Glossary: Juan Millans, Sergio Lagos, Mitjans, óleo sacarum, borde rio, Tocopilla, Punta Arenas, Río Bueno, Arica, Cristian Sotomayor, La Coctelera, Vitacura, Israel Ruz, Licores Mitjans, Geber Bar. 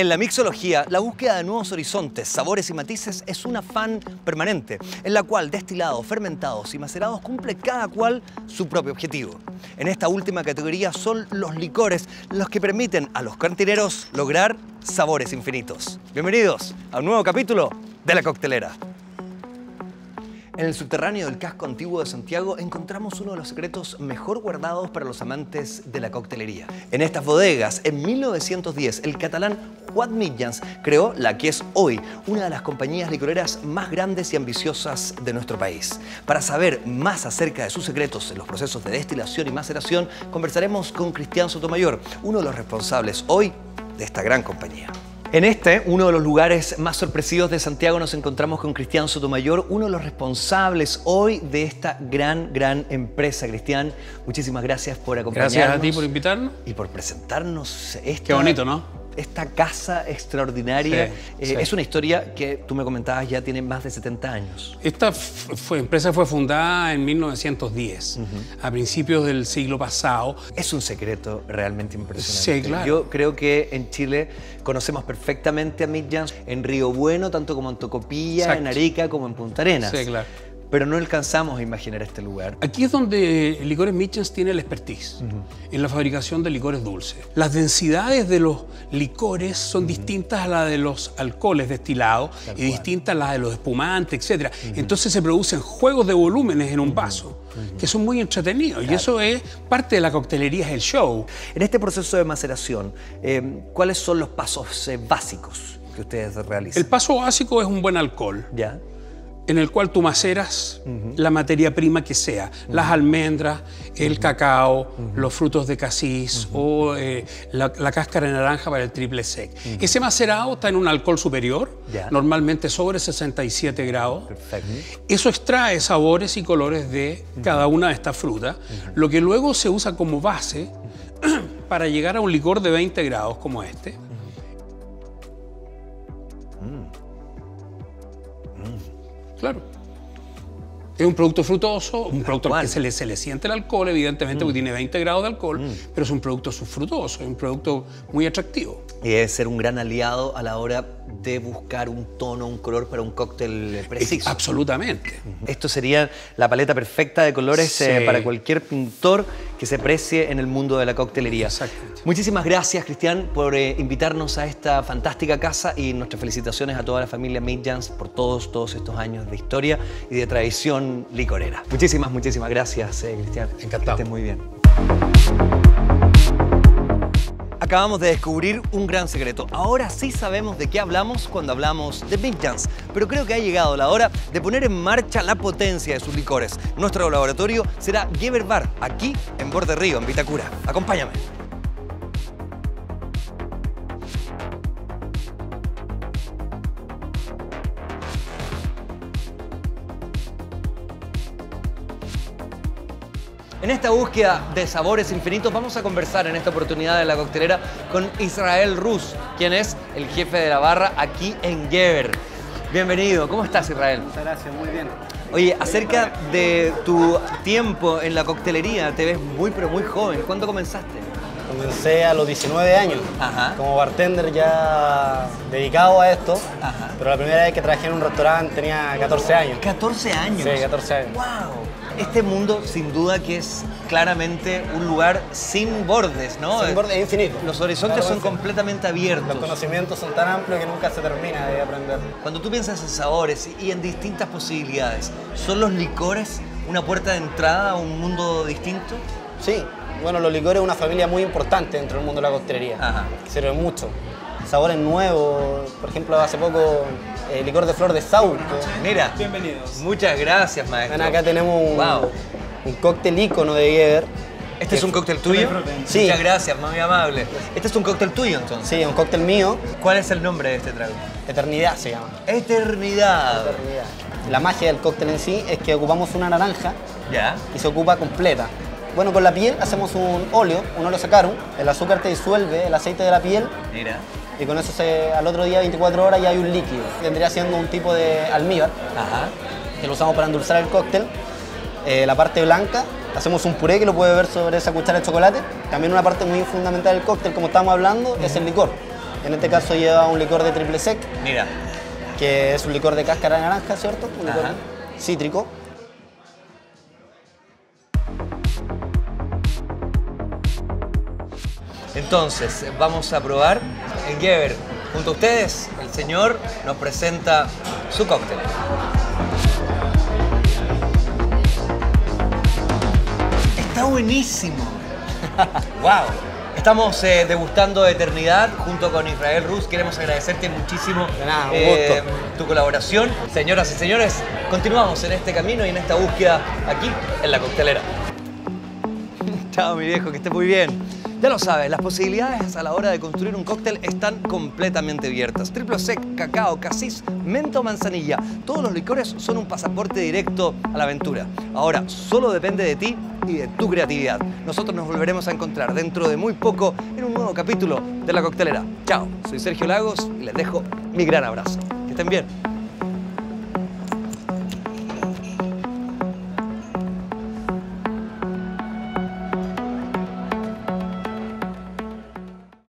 En la mixología, la búsqueda de nuevos horizontes, sabores y matices es un afán permanente, en la cual destilados, fermentados y macerados cumple cada cual su propio objetivo. En esta última categoría son los licores los que permiten a los cantineros lograr sabores infinitos. Bienvenidos a un nuevo capítulo de La Coctelera. En el subterráneo del casco antiguo de Santiago encontramos uno de los secretos mejor guardados para los amantes de la coctelería. En estas bodegas, en 1910, el catalán Juan Millans creó la que es hoy una de las compañías licoreras más grandes y ambiciosas de nuestro país. Para saber más acerca de sus secretos en los procesos de destilación y maceración, conversaremos con Cristian Sotomayor, uno de los responsables hoy de esta gran compañía. En este, uno de los lugares más sorpresivos de Santiago, nos encontramos con Cristian Sotomayor, uno de los responsables hoy de esta gran empresa. Cristian, muchísimas gracias por acompañarnos. Gracias a ti por invitarnos. Y por presentarnos esta... Qué bonito, ¿no? Esta casa extraordinaria. Sí. Es una historia que tú me comentabas ya tiene más de 70 años. Esta empresa fue fundada en 1910, a principios del siglo pasado. Es un secreto realmente impresionante. Sí, claro. Yo creo que en Chile conocemos perfectamente a Mitjans en Río Bueno, tanto como en Tocopilla, exacto, en Arica, como en Punta Arenas. Sí, claro. Pero no alcanzamos a imaginar este lugar. Aquí es donde Licores Mitjans tiene la expertise, en la fabricación de licores dulces. Las densidades de los licores son distintas a las de los alcoholes destilados y distintas a las de los espumantes, etc. Entonces se producen juegos de volúmenes en un vaso que son muy entretenidos, claro, y eso es parte de la coctelería, es el show. En este proceso de maceración, ¿cuáles son los pasos básicos que ustedes realizan? El paso básico es un buen alcohol. Ya. En el cual tú maceras la materia prima que sea, las almendras, el cacao, los frutos de casis o la cáscara de naranja para el triple sec. Ese macerado está en un alcohol superior, normalmente sobre 67 grados. Perfecto. Eso extrae sabores y colores de cada una de estas frutas, lo que luego se usa como base para llegar a un licor de 20 grados como este. Claro. Es un producto frutoso, un producto al que se le siente el alcohol, evidentemente, porque tiene 20 grados de alcohol, pero es un producto subfrutoso, es un producto muy atractivo. Y debe ser un gran aliado a la hora de buscar un tono, un color para un cóctel preciso. Absolutamente. Esto sería la paleta perfecta de colores, sí, para cualquier pintor que se precie en el mundo de la coctelería. Exactamente. Muchísimas gracias, Cristian, por invitarnos a esta fantástica casa y nuestras felicitaciones a toda la familia Mitjans por todos estos años de historia y de tradición licorera. Muchísimas gracias, Cristian. Encantado. Que estés muy bien. Acabamos de descubrir un gran secreto. Ahora sí sabemos de qué hablamos cuando hablamos de Mitjans, pero creo que ha llegado la hora de poner en marcha la potencia de sus licores. Nuestro laboratorio será Geber Bar, aquí en Borde Río, en Vitacura. Acompáñame. En esta búsqueda de sabores infinitos vamos a conversar en esta oportunidad de La Coctelera con Israel Ruz, quien es el jefe de la barra aquí en Geber. Bienvenido. ¿Cómo estás, Israel? Muchas gracias. Muy bien. Oye, acerca de tu tiempo en la coctelería, te ves muy, pero muy joven. ¿Cuándo comenzaste? Comencé a los 19 años, como bartender ya dedicado a esto, pero la primera vez que trabajé en un restaurante tenía 14 años. ¿14 años? Sí, 14 años. ¡Wow! Este mundo, sin duda, que es claramente un lugar sin bordes, ¿no? Sin bordes, es infinito. Los horizontes, claro, son completamente abiertos. Los conocimientos son tan amplios que nunca se termina de aprender. Cuando tú piensas en sabores y en distintas posibilidades, ¿son los licores una puerta de entrada a un mundo distinto? Sí. Bueno, los licores es una familia muy importante dentro del mundo de la coctelería. Sirven mucho. Sabores nuevos, por ejemplo, hace poco licor de flor de saúco. Mira, bienvenidos. Muchas gracias, maestro. Bueno, acá tenemos un cóctel ícono de Geber. ¿Este es un cóctel tuyo? Sí. Muchas gracias, muy amable. ¿Este es un cóctel tuyo, entonces? Sí, un cóctel mío. ¿Cuál es el nombre de este trago? Eternidad se llama. Eternidad. Eternidad. La magia del cóctel en sí es que ocupamos una naranja y se ocupa completa. Bueno, con la piel hacemos un óleo sacarum, el azúcar te disuelve, el aceite de la piel. Mira. Y con eso al otro día, 24 horas, ya hay un líquido. Vendría siendo un tipo de almíbar, que lo usamos para endulzar el cóctel. La parte blanca, hacemos un puré que lo puede ver sobre esa cuchara de chocolate. También una parte muy fundamental del cóctel, como estábamos hablando, es el licor. En este caso lleva un licor de triple sec. Mira. Que es un licor de cáscara de naranja, ¿cierto? Un licor cítrico. Entonces, vamos a probar en Geber. Junto a ustedes, el señor nos presenta su cóctel. ¡Está buenísimo! ¡Wow! Estamos degustando de Eternidad junto con Israel Ruz. Queremos agradecerte muchísimo tu colaboración. Señoras y señores, continuamos en este camino y en esta búsqueda aquí en La Coctelera. Chao, mi viejo, que estés muy bien. Ya lo sabes, las posibilidades a la hora de construir un cóctel están completamente abiertas. Triple sec, cacao, casis, menta o manzanilla. Todos los licores son un pasaporte directo a la aventura. Ahora, solo depende de ti y de tu creatividad. Nosotros nos volveremos a encontrar dentro de muy poco en un nuevo capítulo de La Coctelera. Chao, soy Sergio Lagos y les dejo mi gran abrazo. Que estén bien.